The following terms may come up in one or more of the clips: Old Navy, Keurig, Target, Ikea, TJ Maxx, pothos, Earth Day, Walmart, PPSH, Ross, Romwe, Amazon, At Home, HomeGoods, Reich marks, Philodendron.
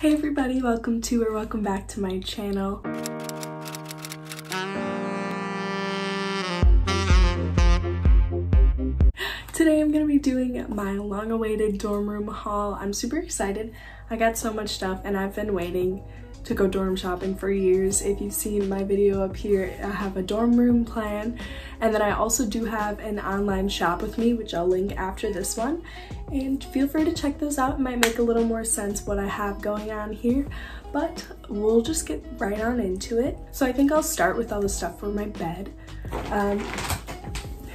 Hey everybody, welcome to or welcome back to my channel. Today I'm going to be doing my long-awaited dorm room haul. I'm super excited. I got so much stuff and I've been waiting to go dorm shopping for years. If you've seen my video up here, I have a dorm room plan, and then I also do have an online shop with me, which I'll link after this one, and feel free to check those out. It might make a little more sense what I have going on here, but we'll just get right on into it. So I think I'll start with all the stuff for my bed.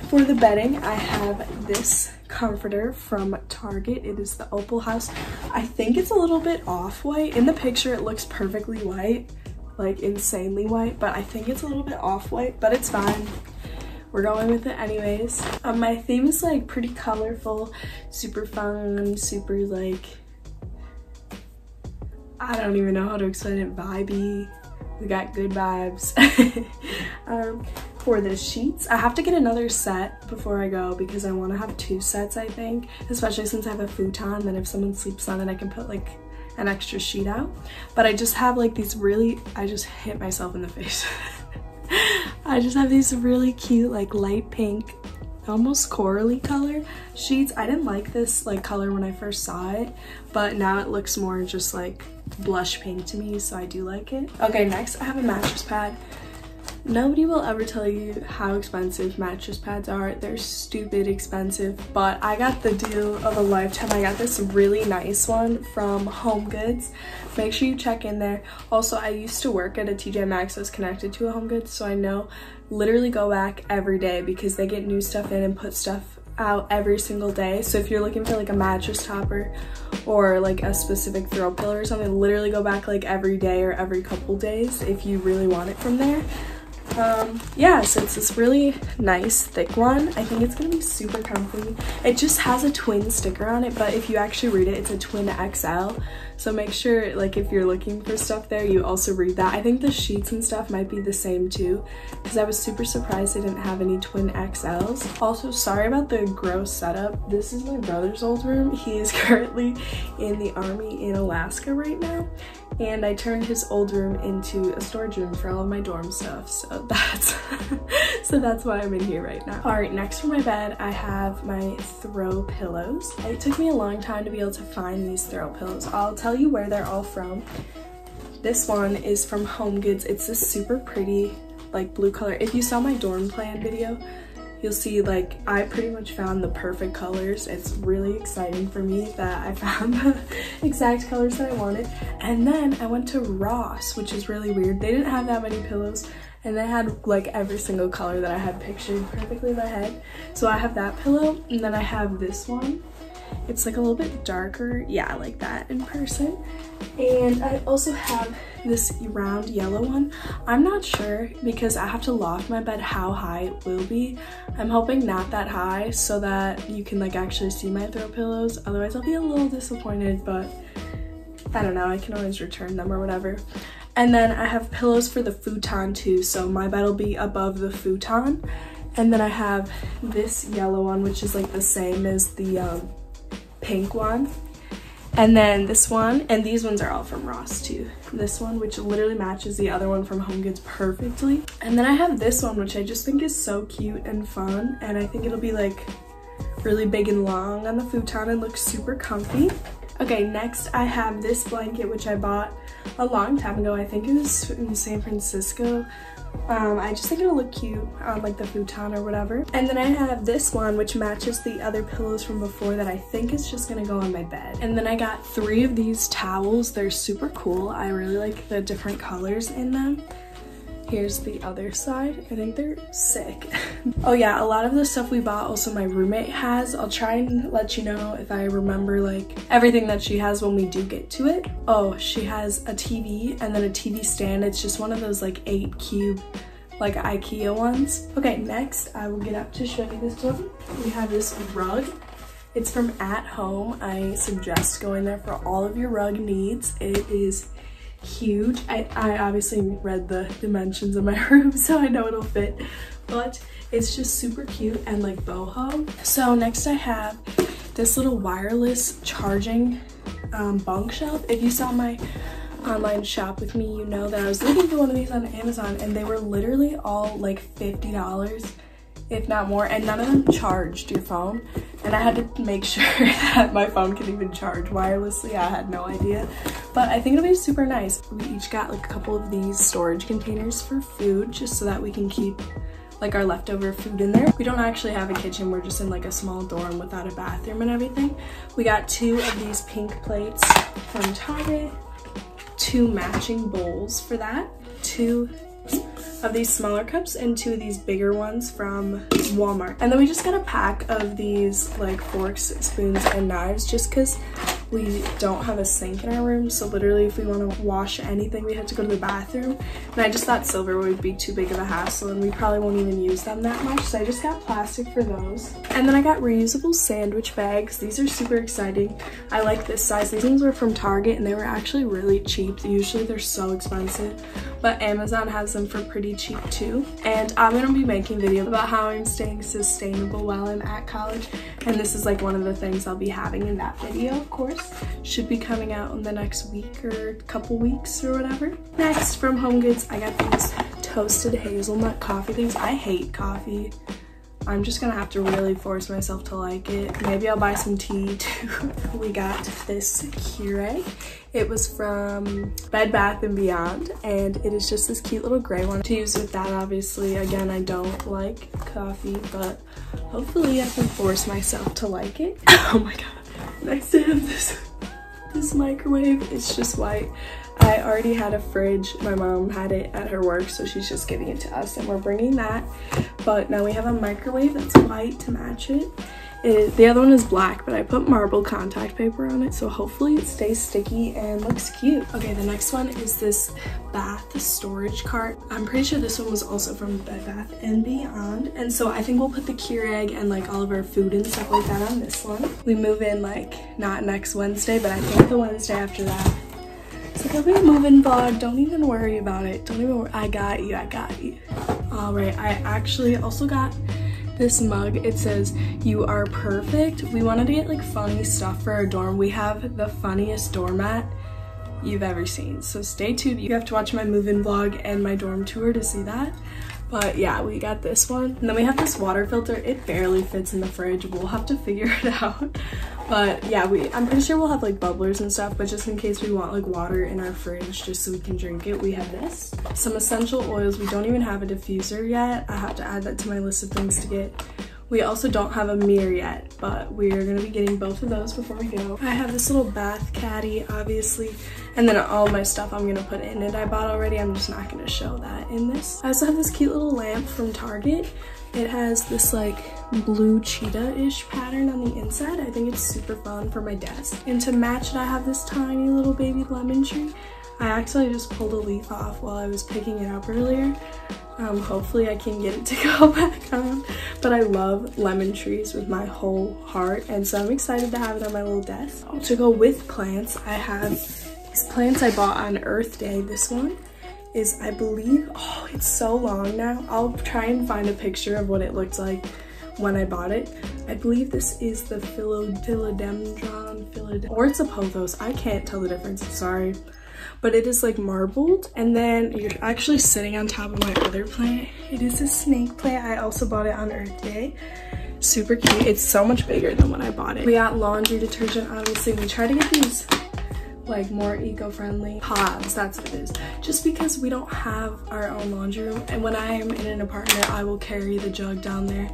For the bedding, I have this comforter from Target. It is the Opal House. I think it's a little bit off-white. In the picture, it looks perfectly white, like insanely white, but I think it's a little bit off-white, but it's fine. We're going with it anyways. My theme is like pretty colorful, super fun, super like, I don't even know how to explain it, vibey. We got good vibes. For the sheets, I have to get another set before I go because I want to have two sets, I think, especially since I have a futon. Then if someone sleeps on it, I can put like an extra sheet out. But I just have like these really, I just hit myself in the face. I just have these really cute like light pink, almost corally color sheets. I didn't like this like color when I first saw it, but now it looks more just like blush pink to me, so I do like it. Okay, next I have a mattress pad. Nobody will ever tell you how expensive mattress pads are. They're stupid expensive, but I got the deal of a lifetime. I got this really nice one from HomeGoods. Make sure you check in there. Also, I used to work at a TJ Maxx that was connected to a HomeGoods, so I know, literally go back every day because they get new stuff in and put stuff out every single day. So if you're looking for like a mattress topper or like a specific throw pillow or something, literally go back like every day or every couple days if you really want it from there. Yeah, so it's this really nice thick one. I think it's gonna be super comfy. It just has a twin sticker on it, but if you actually read it, it's a twin XL. So make sure, like, if you're looking for stuff there, you also read that. I think the sheets and stuff might be the same too, because I was super surprised they didn't have any twin XLs. Also, sorry about the gross setup. This is my brother's old room. He is currently in the army in Alaska right now, and I turned his old room into a storage room for all of my dorm stuff, so that's so that's why I'm in here right now. All right, next for my bed, I have my throw pillows. It took me a long time to be able to find these throw pillows. I'll tell you where they're all from. This one is from HomeGoods. It's this super pretty, like, blue color. If you saw my dorm plan video, you'll see, like, I pretty much found the perfect colors. It's really exciting for me that I found the exact colors that I wanted. And then I went to Ross, which is really weird. They didn't have that many pillows, and they had, like, every single color that I had pictured perfectly in my head. So I have that pillow, and then I have this one. It's, like, a little bit darker. Yeah, like that in person. And I also have this round yellow one. I'm not sure because I have to loft my bed how high it will be. I'm hoping not that high so that you can, like, actually see my throw pillows. Otherwise, I'll be a little disappointed, but I don't know. I can always return them or whatever. And then I have pillows for the futon, too, so my bed will be above the futon. And then I have this yellow one, which is, like, the same as the pink one, and then this one, and these ones are all from Ross too. This one, which literally matches the other one from HomeGoods perfectly, and then I have this one, which I just think is so cute and fun, and I think it'll be like really big and long on the futon and looks super comfy. Okay, next I have this blanket, which I bought a long time ago. I think it was in San Francisco. I just think it'll look cute on like the futon or whatever. And then I have this one, which matches the other pillows from before that I think is just gonna go on my bed. And then I got three of these towels. They're super cool. I really like the different colors in them. Here's the other side. I think they're sick. Oh yeah, a lot of the stuff we bought also my roommate has. I'll try and let you know if I remember like everything that she has when we do get to it. Oh, she has a TV and then a TV stand. It's just one of those like 8 cube like Ikea ones. Okay, next I will get up to show you this one. We have this rug. It's from At Home. I suggest going there for all of your rug needs. It is huge. I obviously read the dimensions of my room, so I know it'll fit, but it's just super cute and like boho. So next I have this little wireless charging bunk shelf. If you saw my online shop with me, you know that I was looking for one of these on Amazon, and they were literally all like $50, if not more, and none of them charged your phone. And I had to make sure that my phone could even charge wirelessly. I had no idea, but I think it'll be super nice. We each got like a couple of these storage containers for food, just so that we can keep like our leftover food in there. We don't actually have a kitchen, we're just in like a small dorm without a bathroom and everything. We got two of these pink plates from Target, two matching bowls for that, two of these smaller cups, and two of these bigger ones from Walmart. And then we just got a pack of these like forks, spoons, and knives, just because we don't have a sink in our room, so literally if we want to wash anything we have to go to the bathroom. And I just thought silver would be too big of a hassle, and we probably won't even use them that much, so I just got plastic for those. And then I got reusable sandwich bags. These are super exciting. I like this size. These ones were from Target and they were actually really cheap. Usually they're so expensive, but Amazon has them for pretty cheap too. And I'm gonna be making videos about how I'm staying sustainable while I'm at college, and this is like one of the things I'll be having in that video, of course. Should be coming out in the next week or couple weeks or whatever. Next, from HomeGoods, I got these toasted hazelnut coffee things. I hate coffee. I'm just gonna have to really force myself to like it. Maybe I'll buy some tea too. We got this Keurig. It was from Bed Bath & Beyond, and it is just this cute little gray one to use with that, obviously. Again, I don't like coffee, but hopefully I can force myself to like it. Oh my god. Next to him, this microwave, it's just white. I already had a fridge. My mom had it at her work, so she's just giving it to us, and we're bringing that. But now we have a microwave that's white to match it. The other one is black, but I put marble contact paper on it, so hopefully it stays sticky and looks cute. Okay, the next one is this bath storage cart. I'm pretty sure this one was also from Bed Bath & Beyond, and so I think we'll put the Keurig and like all of our food and stuff like that on this one. We move in like not next Wednesday, but I think the Wednesday after that. So there'll be a move-in vlog. Don't even worry about it. Don't even worry. I got you. I got you. Alright, I actually also got this mug. It says "You are perfect." We wanted to get like funny stuff for our dorm. We have the funniest doormat you've ever seen, so stay tuned. You have to watch my move-in vlog and my dorm tour to see that. But yeah, we got this one, and then we have this water filter. It barely fits in the fridge. We'll have to figure it out. But yeah, I'm pretty sure we'll have like bubblers and stuff, but just in case we want like water in our fridge just so we can drink it, we have this. Some essential oils. We don't even have a diffuser yet. I have to add that to my list of things to get. We also don't have a mirror yet, but we're gonna be getting both of those before we go. I have this little bath caddy, obviously, and then all my stuff I'm gonna put in it. I bought already, I'm just not gonna show that in this. I also have this cute little lamp from Target. It has this like blue cheetah-ish pattern on the inside. I think it's super fun for my desk. And to match it, I have this tiny little baby lemon tree. I actually just pulled a leaf off while I was picking it up earlier. Hopefully I can get it to go back on, but I love lemon trees with my whole heart, and so I'm excited to have it on my little desk. To go with plants, I have these plants I bought on Earth Day. This one is, I believe, oh, it's so long now. I'll try and find a picture of what it looked like when I bought it. I believe this is the Philodendron, or it's a pothos. I can't tell the difference, I'm sorry. But it is like marbled, and then you're actually sitting on top of my other plant. It is a snake plant. I also bought it on Earth Day. Super cute. It's so much bigger than when I bought it. We got laundry detergent, obviously. We try to get these like more eco-friendly pods, that's what it is, just because we don't have our own laundry room, and when I am in an apartment I will carry the jug down there,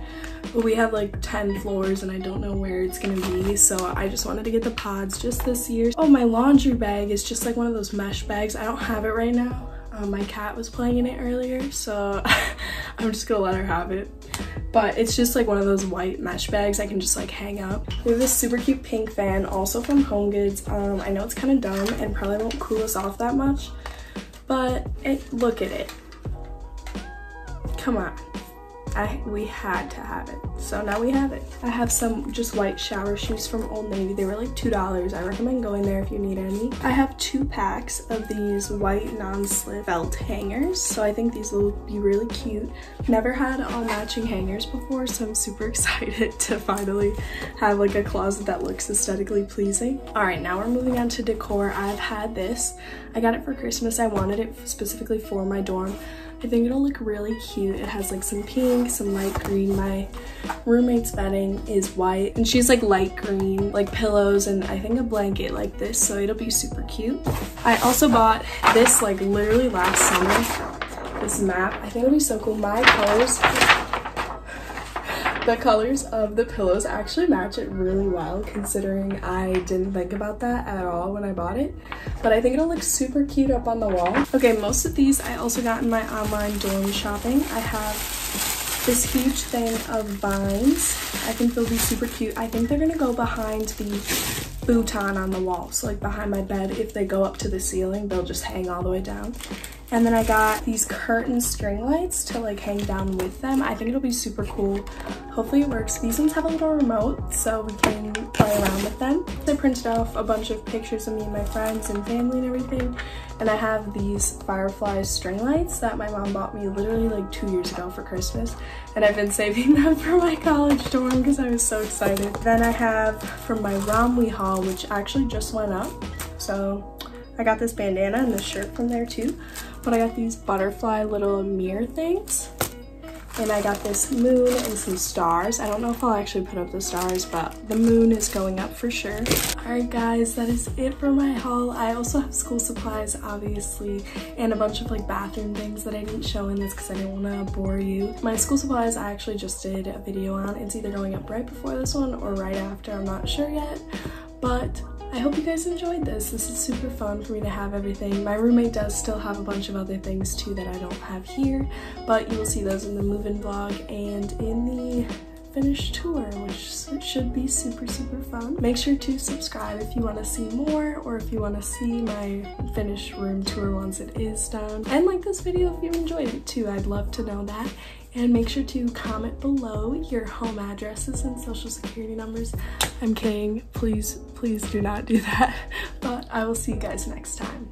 but we have like 10 floors and I don't know where it's gonna be, so I just wanted to get the pods just this year. Oh, my laundry bag is just like one of those mesh bags. I don't have it right now. My cat was playing in it earlier, so I'm just gonna let her have it. But it's just like one of those white mesh bags I can just like hang up. We have this super cute pink fan, also from HomeGoods. I know it's kind of dumb and probably won't cool us off that much, but look at it. Come on. we had to have it, so now we have it. I have some just white shower shoes from Old Navy. They were like $2. I recommend going there if you need any. I have 2 packs of these white non-slip belt hangers, so I think these will be really cute. Never had all matching hangers before, so I'm super excited to finally have like a closet that looks aesthetically pleasing. All right, now we're moving on to decor. I've had this. I got it for Christmas. I wanted it specifically for my dorm. I think it'll look really cute. It has like some pink, some light green. My roommate's bedding is white and she's like light green, like pillows and I think a blanket like this, so it'll be super cute. I also bought this like literally last summer, this map. I think it'll be so cool. My colors, the colors of the pillows actually match it really well, considering I didn't think about that at all when I bought it, but I think it'll look super cute up on the wall. Okay, most of these I also got in my online dorm shopping. I have this huge thing of vines. I think they'll be super cute. I think they're gonna go behind the futon on the wall, so like behind my bed. If they go up to the ceiling, they'll just hang all the way down. And then I got these curtain string lights to like hang down with them. I think it'll be super cool. Hopefully it works. These ones have a little remote, so we can play around with them. I printed off a bunch of pictures of me and my friends and family and everything. And I have these firefly string lights that my mom bought me literally like 2 years ago for Christmas. And I've been saving them for my college dorm because I was so excited. Then I have from my Romwe haul, which actually just went up. So I got this bandana and this shirt from there too. But I got these butterfly little mirror things. And I got this moon and some stars. I don't know if I'll actually put up the stars, but the moon is going up for sure. All right, guys, that is it for my haul. I also have school supplies, obviously, and a bunch of like bathroom things that I didn't show in this because I didn't want to bore you. My school supplies, I actually just did a video on. It's either going up right before this one or right after. I'm not sure yet, but I hope you guys enjoyed this. This is super fun for me to have everything. My roommate does still have a bunch of other things too that I don't have here, but you will see those in the move-in vlog and in the finished tour, which should be super, super fun. Make sure to subscribe if you want to see more or if you want to see my finished room tour once it is done. And like this video if you enjoyed it too. I'd love to know that. And make sure to comment below your home addresses and social security numbers. I'm kidding. Please, please do not do that. But I will see you guys next time.